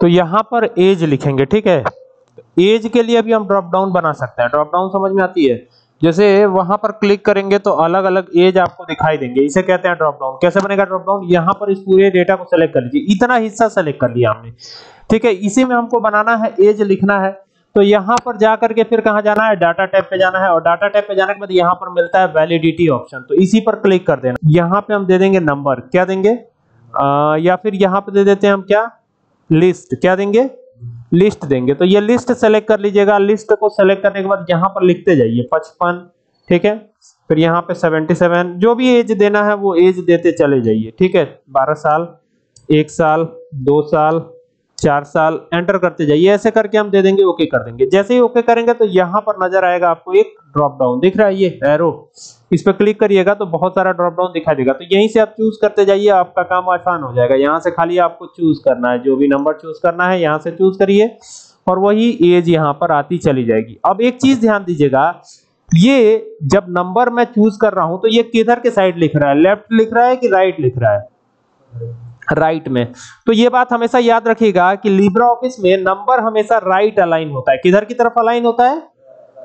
तो यहाँ पर एज लिखेंगे, ठीक है। एज के लिए भी हम ड्रॉप डाउन बना सकते हैं, ड्रॉप डाउन समझ में आती है, जैसे वहां पर क्लिक करेंगे तो अलग अलग एज आपको दिखाई देंगे, इसे कहते हैं ड्रॉप डाउन। कैसे बनेगा ड्रॉप डाउन, यहाँ पर इस पूरे डेटा को सेलेक्ट कर लीजिए, इतना हिस्सा सेलेक्ट कर लिया हमने, ठीक है। इसी में हमको बनाना है एज लिखना है, तो यहाँ पर जा करके फिर कहाँ जाना है, डाटा टैब पे जाना है, और डाटा टैब पे जाने के बाद यहाँ पर मिलता है वैलिडिटी ऑप्शन, तो इसी पर क्लिक कर देना। यहाँ पे हम दे देंगे नंबर, क्या देंगे, या फिर यहाँ पे दे देते हैं हम क्या, लिस्ट, क्या देंगे, लिस्ट देंगे। तो ये लिस्ट सेलेक्ट कर लीजिएगा, लिस्ट को सेलेक्ट करने के बाद यहाँ पर लिखते जाइए 55, ठीक है, फिर यहाँ पे 77, जो भी एज देना है वो एज देते चले जाइए, ठीक है। 12 साल, 1 साल, 2 साल, 4 साल, एंटर करते जाइए, ऐसे करके हम दे देंगे, ओके कर देंगे। जैसे ही ओके करेंगे तो यहाँ पर नजर आएगा आपको एक ड्रॉप डाउन, दिख रहा है ये एरो, इस पर क्लिक करिएगा तो बहुत सारा ड्रॉप डाउन दिखाई देगा, तो यहीं से आप चूज करते जाइए, आपका काम आसान हो जाएगा। यहाँ से खाली आपको चूज करना है, जो भी नंबर चूज करना है यहाँ से चूज करिए, और वही एज यहाँ पर आती चली जाएगी। अब एक चीज ध्यान दीजिएगा, ये जब नंबर मैं चूज कर रहा हूँ तो ये किधर के साइड लिख रहा है, लेफ्ट लिख रहा है कि राइट लिख रहा है, राइट में। तो ये बात हमेशा याद रखिएगा कि लिब्रा ऑफिस में नंबर हमेशा राइट अलाइन होता है, किधर की तरफ अलाइन होता है,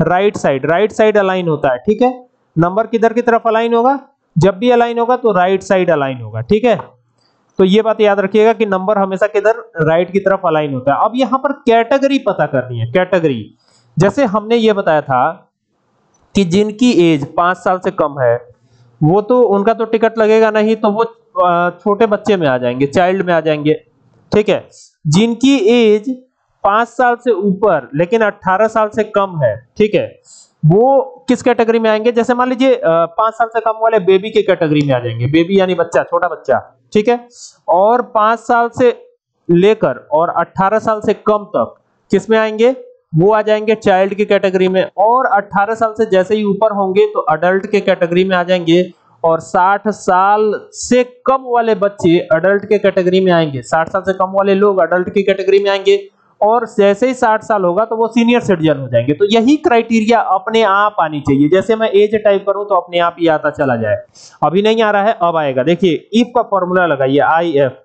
right side, right side align होता है, ठीक है। नंबर किधर की तरफ अलाइन होगा, जब भी अलाइन होगा तो राइट साइड अलाइन होगा, ठीक है। तो ये बात याद रखिएगा कि नंबर हमेशा किधर, राइट की तरफ अलाइन होता है। अब यहाँ पर कैटेगरी पता करनी है, कैटेगरी जैसे हमने ये बताया था कि जिनकी एज 5 साल से कम है वो तो उनका तो टिकट लगेगा नहीं, तो वो छोटे बच्चे में आ जाएंगे, चाइल्ड में आ जाएंगे, ठीक है। जिनकी एज 5 साल से ऊपर लेकिन 18 साल से कम है, ठीक है, वो किस कैटेगरी में आएंगे, जैसे मान लीजिए 5 साल से कम वाले बेबी के कैटेगरी में आ जाएंगे, बेबी यानी बच्चा, छोटा बच्चा, ठीक है। और 5 साल से लेकर और 18 साल से कम तक किस में आएंगे, वो आ जाएंगे चाइल्ड की कैटेगरी में, और 18 साल से जैसे ही ऊपर होंगे तो अडल्ट के कैटेगरी में आ जाएंगे, और 60 साल से कम वाले बच्चे अडल्ट के कैटेगरी में आएंगे, 60 साल से कम वाले लोग अडल्ट की कैटेगरी में आएंगे, और जैसे ही 60 साल होगा तो वो सीनियर सिटीजन हो जाएंगे। तो यही क्राइटेरिया अपने आप आनी चाहिए, जैसे मैं एज टाइप करूं तो अपने आप ही आता चला जाए, अभी नहीं आ रहा है, अब आएगा। देखिए इफ का फॉर्मूला लगाइए, IF,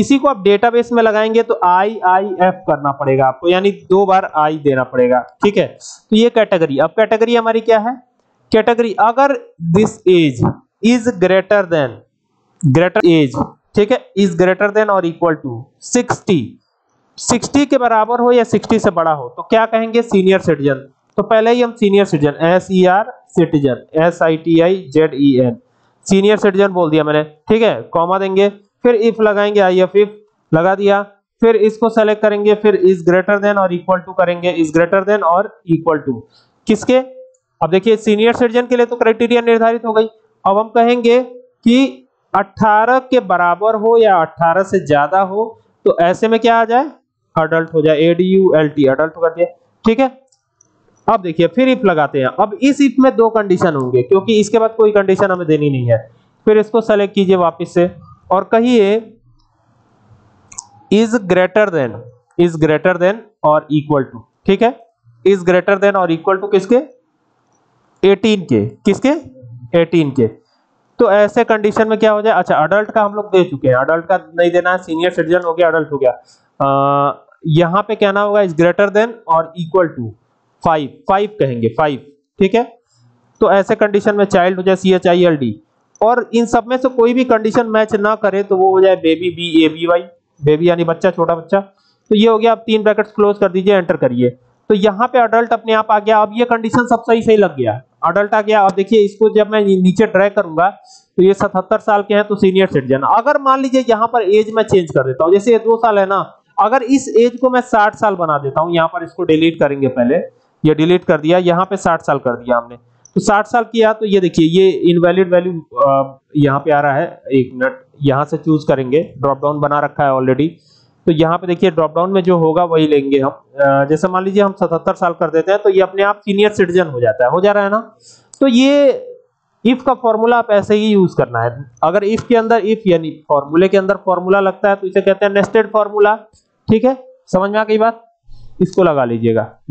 इसी को आप डेटाबेस में लगाएंगे तो IIF करना पड़ेगा आपको, यानी 2 बार I देना पड़ेगा, ठीक है। तो ये कैटेगरी, अब कैटेगरी हमारी क्या है, कैटेगरी अगर this age is greater than, greater age, ठीक है, इज ग्रेटर देन और इक्वल टू 60 के बराबर हो या 60 से बड़ा हो तो क्या कहेंगे, सीनियर सिटीजन। तो पहले ही हम senior citizen, SER citizen, SITIZEN, senior citizen बोल दिया मैंने, ठीक है, कॉमा देंगे, फिर इफ लगाएंगे, IF लगा दिया, फिर इसको सेलेक्ट करेंगे, फिर इज ग्रेटर देन और इक्वल टू करेंगे, इज ग्रेटर देन और इक्वल टू किसके, अब देखिए सीनियर सिटीजन के लिए तो क्राइटेरिया निर्धारित हो गई, अब हम कहेंगे कि 18 के बराबर हो या 18 से ज्यादा हो, तो ऐसे में क्या आ जाए, अडल्ट हो जाए, ADULT अडल्ट कर दिया, ठीक है। अब देखिए फिर इफ लगाते हैं, अब इस इफ में 2 कंडीशन होंगे, क्योंकि इसके बाद कोई कंडीशन हमें देनी नहीं है, फिर इसको सेलेक्ट कीजिए वापस से और कहिए इज ग्रेटर देन और इक्वल टू, ठीक है, इज ग्रेटर देन और इक्वल टू किसके, 18 के, किसके, 18 के। तो ऐसे कंडीशन में क्या हो जाए, अच्छा अडल्ट का हम लोग दे चुके हैं, अडल्ट का नहीं देना है, सीनियर सिटीजन हो गया, अडल्ट हो गया, यहाँ पे कहना होगा इज ग्रेटर देन और इक्वल टू 5 कहेंगे, 5, ठीक है। तो ऐसे कंडीशन में चाइल्ड हो जाए CHILD, और इन सब में से कोई भी कंडीशन मैच ना करे तो वो हो जाए बेबी BABY, बेबी यानी बच्चा, छोटा बच्चा। तो ये हो गया, आप 3 ब्रैकेट्स क्लोज कर दीजिए, एंटर करिए, तो यहाँ पे अडल्ट अपने आप आ गया। अब ये कंडीशन सब सही लग गया, अडल्ट आ गया। अब देखिए इसको जब मैं नीचे ड्रैग करूंगा तो ये 77 साल के हैं तो सीनियर सिटीजन। अगर मान लीजिए यहाँ पर एज मैं चेंज कर देता हूँ, जैसे ये 2 साल है ना, अगर इस एज को मैं 60 साल बना देता हूँ, यहाँ पर इसको डिलीट करेंगे, पहले ये डिलीट कर दिया, यहाँ पे 60 साल कर दिया हमने, तो 60 साल किया तो ये देखिए ये इनवैलिड वैल्यू यहाँ पे आ रहा है। 1 मिनट, यहाँ से चूज करेंगे, ड्रॉप डाउन बना रखा है ऑलरेडी, तो यहाँ पे देखिए ड्रॉप डाउन में जो होगा वही लेंगे हम। जैसे मान लीजिए हम 77 साल कर देते हैं तो ये अपने आप सीनियर सिटीजन हो जाता है, हो जा रहा है ना। तो ये इफ का फॉर्मूला आप ऐसे ही यूज करना है। अगर इफ के अंदर इफ यानी फॉर्मूले के अंदर फॉर्मूला लगता है तो इसे कहते हैं नेस्टेड फॉर्मूला, ठीक है, समझ में आ गई बात, इसको लगा लीजिएगा।